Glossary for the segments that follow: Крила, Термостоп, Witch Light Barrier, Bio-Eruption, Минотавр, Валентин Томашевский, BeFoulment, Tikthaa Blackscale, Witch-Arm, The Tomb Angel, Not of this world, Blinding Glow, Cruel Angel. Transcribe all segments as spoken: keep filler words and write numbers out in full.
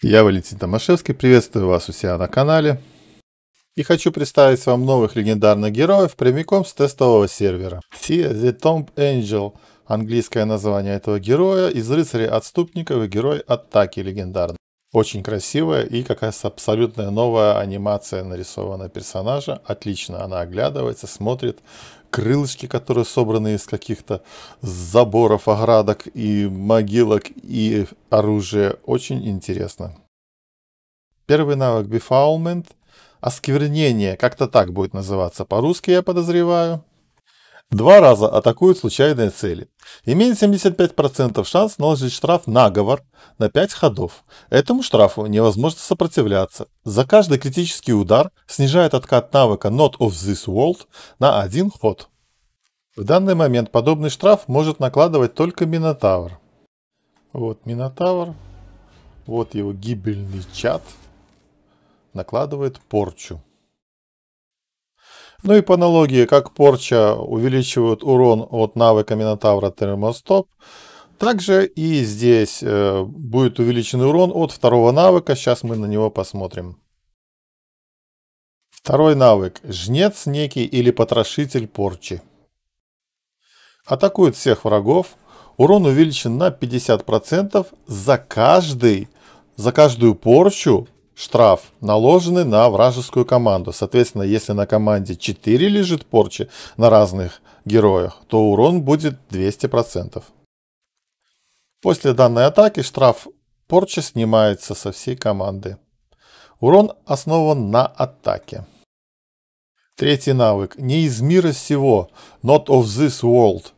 Я Валентин Томашевский, приветствую вас у себя на канале и хочу представить вам новых легендарных героев прямиком с тестового сервера. The Tomb Angel, английское название этого героя, из рыцарей-отступников и герой атаки легендарный. Очень красивая и какая-то абсолютная новая анимация нарисована персонажа. Отлично она оглядывается, смотрит. Крылышки, которые собраны из каких-то заборов, оградок и могилок, и оружия. Очень интересно. Первый навык BeFoulment. Осквернение. Как-то так будет называться по-русски, я подозреваю. Два раза атакуют случайные цели. Имеет семьдесят пять процентов шанс наложить штраф наговор на пять ходов. Этому штрафу невозможно сопротивляться. За каждый критический удар снижает откат навыка Not of this world на один ход. В данный момент подобный штраф может накладывать только Минотавр. Вот Минотавр. Вот его гибельный чад. Накладывает порчу. Ну и по аналогии, как порча увеличивает урон от навыка Минотавра Термостоп, также и здесь э, будет увеличен урон от второго навыка. Сейчас мы на него посмотрим. Второй навык. Жнец некий или потрошитель порчи. Атакует всех врагов. Урон увеличен на пятьдесят процентов за, каждый, за каждую порчу. Штраф, наложенный на вражескую команду. Соответственно, если на команде четыре лежит порчи на разных героях, то урон будет двести процентов. После данной атаки штраф порчи снимается со всей команды. Урон основан на атаке. Третий навык. Не из мира сего. Not of this world.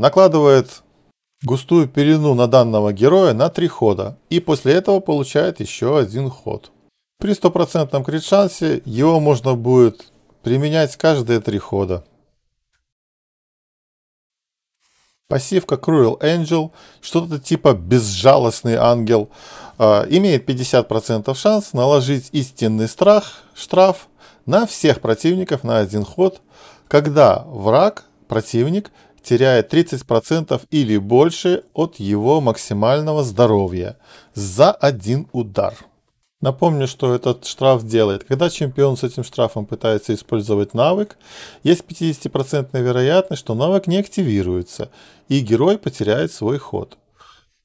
Накладывает густую пелену на данного героя на три хода, и после этого получает еще один ход. При стопроцентном крит-шансе его можно будет применять каждые три хода. Пассивка Cruel Angel, что-то типа безжалостный ангел, имеет пятьдесят процентов шанс наложить истинный страх, штраф на всех противников на один ход, когда враг, противник, теряет тридцать процентов или больше от его максимального здоровья за один удар. Напомню, что этот штраф делает. Когда чемпион с этим штрафом пытается использовать навык, есть пятьдесят процентов вероятность, что навык не активируется и герой потеряет свой ход.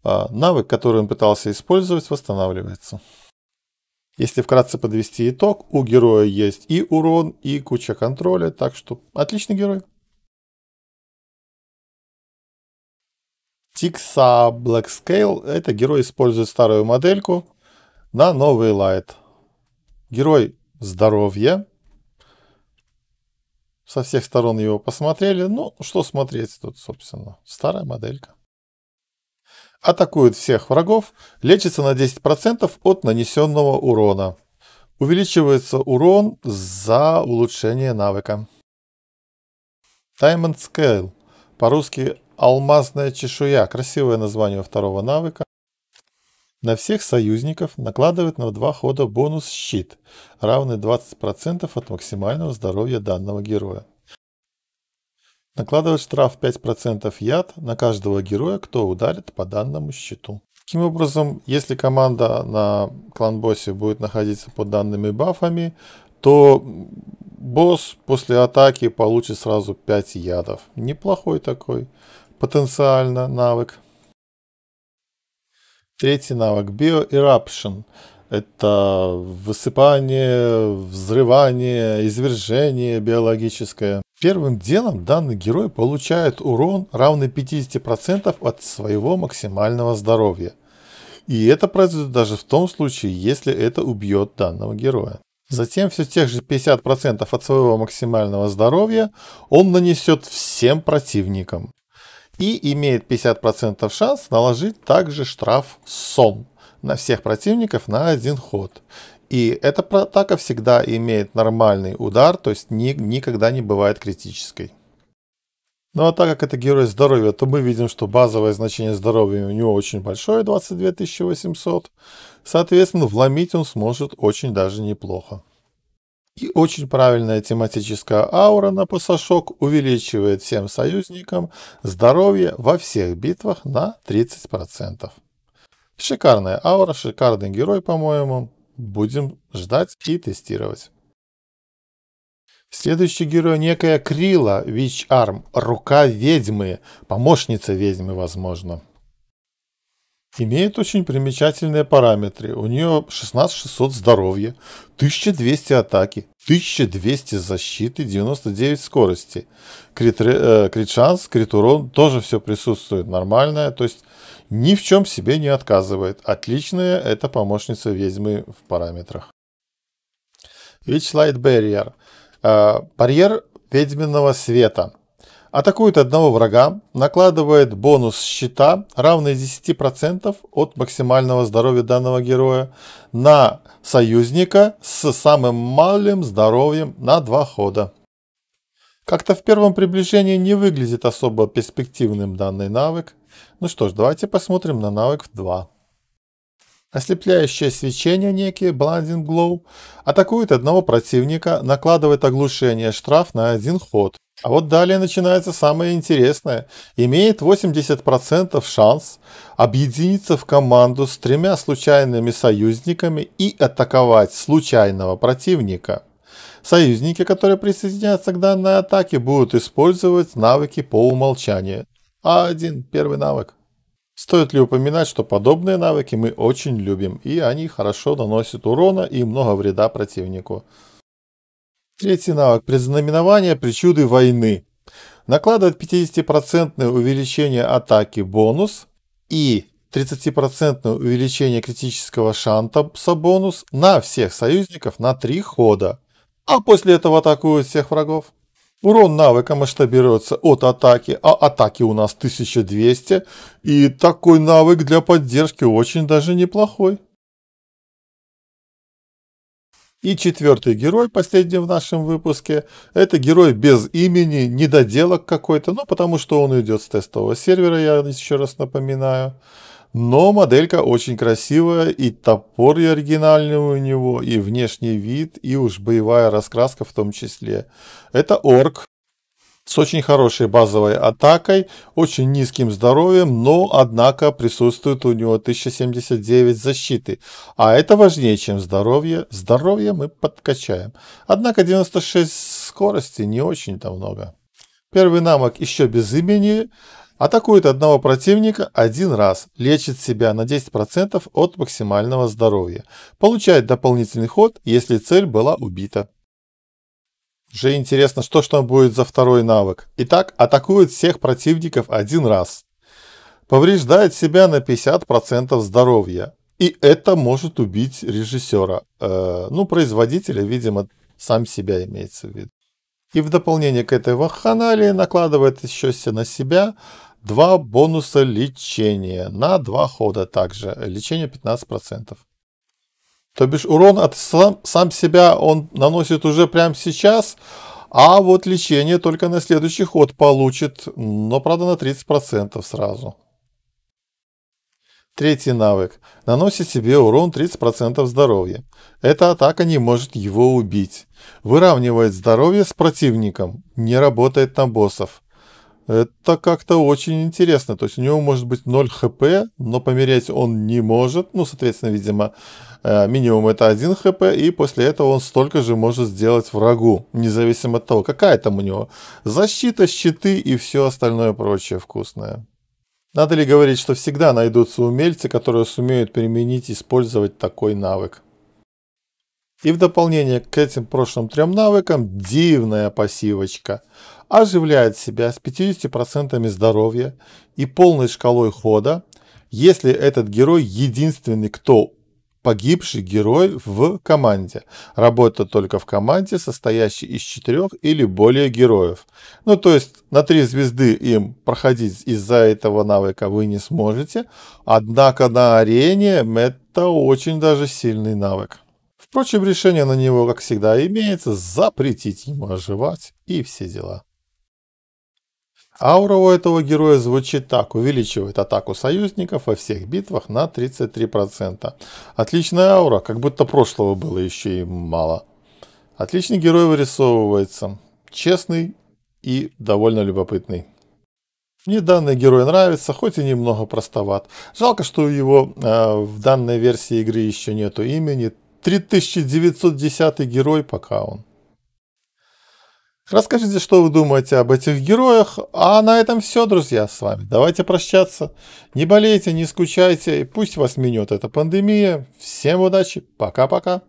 А навык, который он пытался использовать, восстанавливается. Если вкратце подвести итог, у героя есть и урон, и куча контроля, так что отличный герой. Tikthaa Blackscale — это герой использует старую модельку на новый лайт. Герой здоровья. Со всех сторон его посмотрели. Ну, что смотреть тут, собственно. Старая моделька. Атакует всех врагов. Лечится на десять процентов от нанесенного урона. Увеличивается урон за улучшение навыка. Diamond Scale. По-русски алмазная чешуя. Красивое название второго навыка. На всех союзников накладывает на два хода бонус щит, равный двадцать процентов от максимального здоровья данного героя. Накладывает штраф пять процентов яд на каждого героя, кто ударит по данному щиту. Таким образом, если команда на клан-боссе будет находиться под данными бафами, то босс после атаки получит сразу пять ядов. Неплохой такой потенциально навык. Третий навык. Bio-Eruption. Это высыпание, взрывание, извержение биологическое. Первым делом данный герой получает урон, равный пятьдесят процентов от своего максимального здоровья. И это произойдет даже в том случае, если это убьет данного героя. Затем все тех же пятьдесят процентов от своего максимального здоровья он нанесет всем противникам. И имеет пятьдесят процентов шанс наложить также штраф сон на всех противников на один ход. И эта атака всегда имеет нормальный удар, то есть ни, никогда не бывает критической. Ну а так как это герой здоровья, то мы видим, что базовое значение здоровья у него очень большое, двадцать две тысячи восемьсот. Соответственно, вломить он сможет очень даже неплохо. И очень правильная тематическая аура на посошок увеличивает всем союзникам здоровье во всех битвах на тридцать процентов. Шикарная аура, шикарный герой, по-моему. Будем ждать и тестировать. Следующий герой — некая Крила, Witch-Arm, рука ведьмы, помощница ведьмы, возможно. Имеет очень примечательные параметры. У нее шестнадцать тысяч шестьсот здоровья, тысяча двести атаки, тысяча двести защиты, девяносто девять скорости. Крит, э, крит шанс, крит урон, тоже все присутствует нормальное. То есть ни в чем себе не отказывает. Отличная это помощница ведьмы в параметрах. Witch Light Barrier. Э, барьер ведьминого света. Атакует одного врага, накладывает бонус щита, равный десяти процентам от максимального здоровья данного героя, на союзника с самым малым здоровьем на два хода. Как-то в первом приближении не выглядит особо перспективным данный навык. Ну что ж, давайте посмотрим на навык два. Ослепляющее свечение, некие Blinding Glow, атакует одного противника, накладывает оглушение, штраф на один ход. А вот далее начинается самое интересное. Имеет восемьдесят процентов шанс объединиться в команду с тремя случайными союзниками и атаковать случайного противника. Союзники, которые присоединятся к данной атаке, будут использовать навыки по умолчанию. А один, первый навык. Стоит ли упоминать, что подобные навыки мы очень любим, и они хорошо наносят урона и много вреда противнику. Третий навык. Предзнаменование причуды войны. Накладывает пятидесятипроцентное увеличение атаки бонус и тридцатипроцентное увеличение критического шанса бонус на всех союзников на три хода, а после этого атакует всех врагов. Урон навыка масштабируется от атаки, а атаки у нас тысяча двести, и такой навык для поддержки очень даже неплохой. И четвертый герой, последний в нашем выпуске, это герой без имени, недоделок какой-то, ну потому что он уйдет с тестового сервера, я еще раз напоминаю. Но моделька очень красивая, и топор и оригинальный у него, и внешний вид, и уж боевая раскраска в том числе. Это орк с очень хорошей базовой атакой, очень низким здоровьем, но, однако, присутствует у него тысяча семьдесят девять защиты. А это важнее, чем здоровье. Здоровье мы подкачаем. Однако девяносто шесть скорости не очень-то много. Первый навык еще без имени. Атакует одного противника один раз. Лечит себя на десять процентов от максимального здоровья. Получает дополнительный ход, если цель была убита. Уже интересно, что же там будет за второй навык. Итак, атакует всех противников один раз. Повреждает себя на пятьдесят процентов здоровья. И это может убить режиссера. Э, ну, производителя, видимо, сам себя имеется в виду. И в дополнение к этой вакханалии накладывает еще на себя два бонуса лечения. На два хода также. Лечение пятнадцать процентов. То бишь урон от сам, сам себя он наносит уже прямо сейчас, а вот лечение только на следующий ход получит, но правда на тридцать процентов сразу. Третий навык. Наносит себе урон тридцать процентов здоровья. Эта атака не может его убить. Выравнивает здоровье с противником. Не работает на боссов. Это как-то очень интересно. То есть у него может быть ноль хп, но помереть он не может. Ну, соответственно, видимо, минимум это один хп. И после этого он столько же может сделать врагу. Независимо от того, какая там у него защита, щиты и все остальное прочее вкусное. Надо ли говорить, что всегда найдутся умельцы, которые сумеют применить и использовать такой навык. И в дополнение к этим прошлым трем навыкам дивная пассивочка. Оживляет себя с пятьюдесятью процентами здоровья и полной шкалой хода, если этот герой единственный, кто погибший герой в команде. Работа только в команде, состоящей из четырех или более героев. Ну, то есть на три звезды им проходить из-за этого навыка вы не сможете. Однако на арене это очень даже сильный навык. Впрочем, решение на него, как всегда, имеется. Запретить ему оживать и все дела. Аура у этого героя звучит так. Увеличивает атаку союзников во всех битвах на тридцать три процента. Отличная аура, как будто прошлого было еще и мало. Отличный герой вырисовывается. Честный и довольно любопытный. Мне данный герой нравится, хоть и немного простоват. Жалко, что у его э, в данной версии игры еще нету имени. три тысячи девятьсот десятый герой пока он. Расскажите, что вы думаете об этих героях. А на этом все, друзья, с вами. Давайте прощаться. Не болейте, не скучайте. И пусть вас минет эта пандемия. Всем удачи. Пока-пока.